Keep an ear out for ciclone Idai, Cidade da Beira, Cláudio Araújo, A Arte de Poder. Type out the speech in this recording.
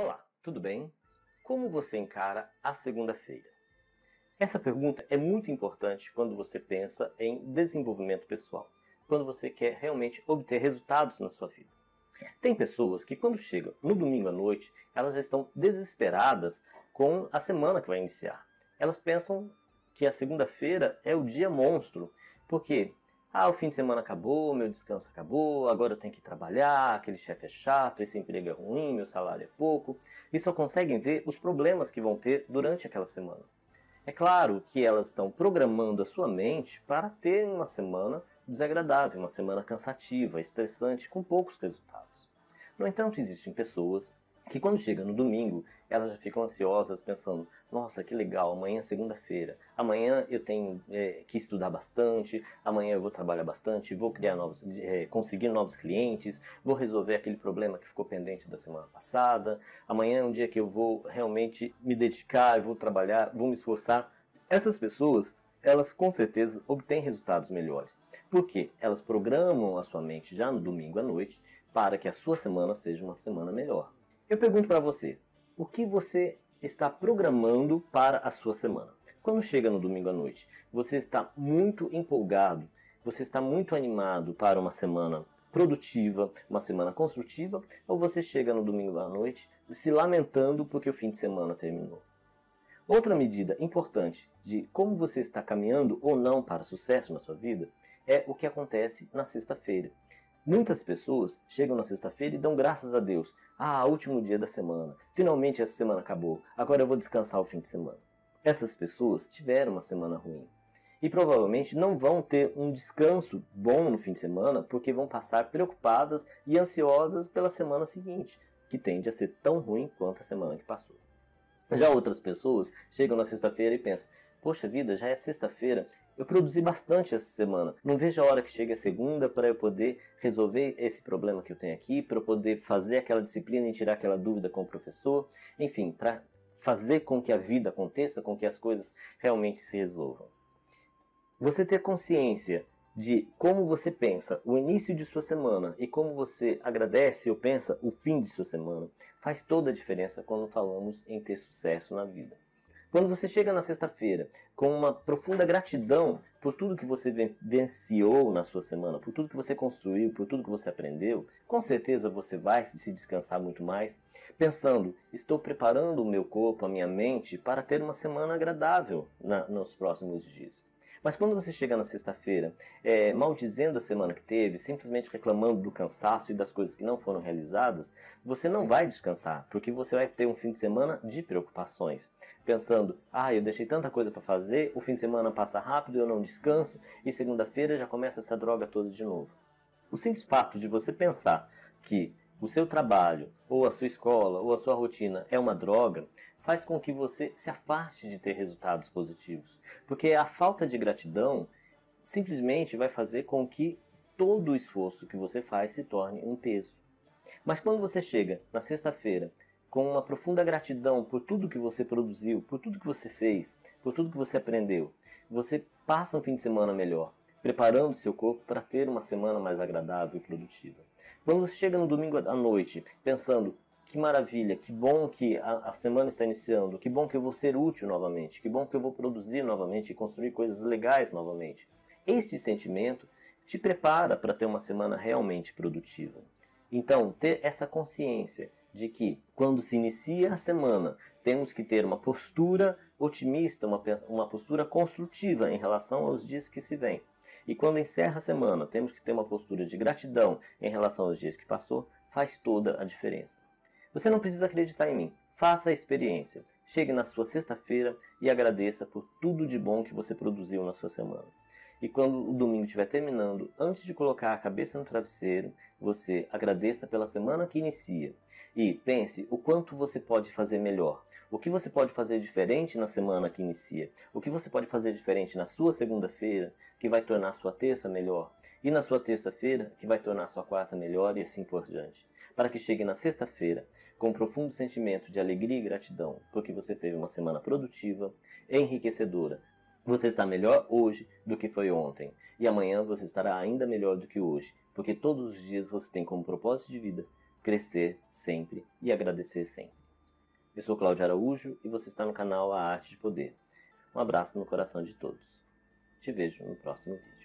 Olá, tudo bem? Como você encara a segunda-feira? Essa pergunta é muito importante quando você pensa em desenvolvimento pessoal, quando você quer realmente obter resultados na sua vida. Tem pessoas que quando chegam no domingo à noite, elas já estão desesperadas com a semana que vai iniciar. Elas pensam que a segunda-feira é o dia monstro, porque o fim de semana acabou, meu descanso acabou, agora eu tenho que trabalhar, aquele chefe é chato, esse emprego é ruim, meu salário é pouco, e só conseguem ver os problemas que vão ter durante aquela semana. É claro que elas estão programando a sua mente para terem uma semana desagradável, uma semana cansativa, estressante, com poucos resultados. No entanto, existem pessoas que quando chega no domingo, elas já ficam ansiosas pensando, nossa, que legal, amanhã é segunda-feira, amanhã eu tenho que estudar bastante, amanhã eu vou trabalhar bastante, vou criar conseguir novos clientes, vou resolver aquele problema que ficou pendente da semana passada, amanhã é um dia que eu vou realmente me dedicar, eu vou trabalhar, vou me esforçar. Essas pessoas, elas com certeza obtêm resultados melhores, porque elas programam a sua mente já no domingo à noite para que a sua semana seja uma semana melhor. Eu pergunto para você, o que você está programando para a sua semana? Quando chega no domingo à noite, você está muito empolgado, você está muito animado para uma semana produtiva, uma semana construtiva, ou você chega no domingo à noite se lamentando porque o fim de semana terminou? Outra medida importante de como você está caminhando ou não para sucesso na sua vida é o que acontece na sexta-feira. Muitas pessoas chegam na sexta-feira e dão graças a Deus. Último dia da semana. Finalmente essa semana acabou. Agora eu vou descansar o fim de semana. Essas pessoas tiveram uma semana ruim. E provavelmente não vão ter um descanso bom no fim de semana, porque vão passar preocupadas e ansiosas pela semana seguinte, que tende a ser tão ruim quanto a semana que passou. Já outras pessoas chegam na sexta-feira e pensam, poxa vida, já é sexta-feira, eu produzi bastante essa semana, não vejo a hora que chegue a segunda para eu poder resolver esse problema que eu tenho aqui, para eu poder fazer aquela disciplina e tirar aquela dúvida com o professor, enfim, para fazer com que a vida aconteça, com que as coisas realmente se resolvam. Você ter consciência de como você pensa o início de sua semana e como você agradece ou pensa o fim de sua semana faz toda a diferença quando falamos em ter sucesso na vida. Quando você chega na sexta-feira com uma profunda gratidão por tudo que você vivenciou na sua semana, por tudo que você construiu, por tudo que você aprendeu, com certeza você vai se descansar muito mais, pensando, estou preparando o meu corpo, a minha mente, para ter uma semana agradável nos próximos dias. Mas quando você chega na sexta-feira, maldizendo a semana que teve, simplesmente reclamando do cansaço e das coisas que não foram realizadas, você não vai descansar, porque você vai ter um fim de semana de preocupações. Pensando, eu deixei tanta coisa para fazer, o fim de semana passa rápido, eu não descanso, e segunda-feira já começa essa droga toda de novo. O simples fato de você pensar que o seu trabalho, ou a sua escola, ou a sua rotina é uma droga, faz com que você se afaste de ter resultados positivos. Porque a falta de gratidão simplesmente vai fazer com que todo o esforço que você faz se torne um peso. Mas quando você chega na sexta-feira com uma profunda gratidão por tudo que você produziu, por tudo que você fez, por tudo que você aprendeu, você passa um fim de semana melhor, preparando seu corpo para ter uma semana mais agradável e produtiva. Quando você chega no domingo à noite pensando, que maravilha, que bom que a semana está iniciando, que bom que eu vou ser útil novamente, que bom que eu vou produzir novamente e construir coisas legais novamente. Este sentimento te prepara para ter uma semana realmente produtiva. Então, ter essa consciência de que quando se inicia a semana, temos que ter uma postura otimista, uma postura construtiva em relação aos dias que se vêm. E quando encerra a semana, temos que ter uma postura de gratidão em relação aos dias que passou, faz toda a diferença. Você não precisa acreditar em mim. Faça a experiência. Chegue na sua sexta-feira e agradeça por tudo de bom que você produziu na sua semana. E quando o domingo estiver terminando, antes de colocar a cabeça no travesseiro, você agradeça pela semana que inicia. E pense o quanto você pode fazer melhor. O que você pode fazer diferente na semana que inicia. O que você pode fazer diferente na sua segunda-feira, que vai tornar a sua terça melhor. E na sua terça-feira, que vai tornar a sua quarta melhor e assim por diante. Para que chegue na sexta-feira com um profundo sentimento de alegria e gratidão, porque você teve uma semana produtiva, enriquecedora. Você está melhor hoje do que foi ontem. E amanhã você estará ainda melhor do que hoje, porque todos os dias você tem como propósito de vida crescer sempre e agradecer sempre. Eu sou Cláudio Araújo e você está no canal A Arte de Poder. Um abraço no coração de todos. Te vejo no próximo vídeo.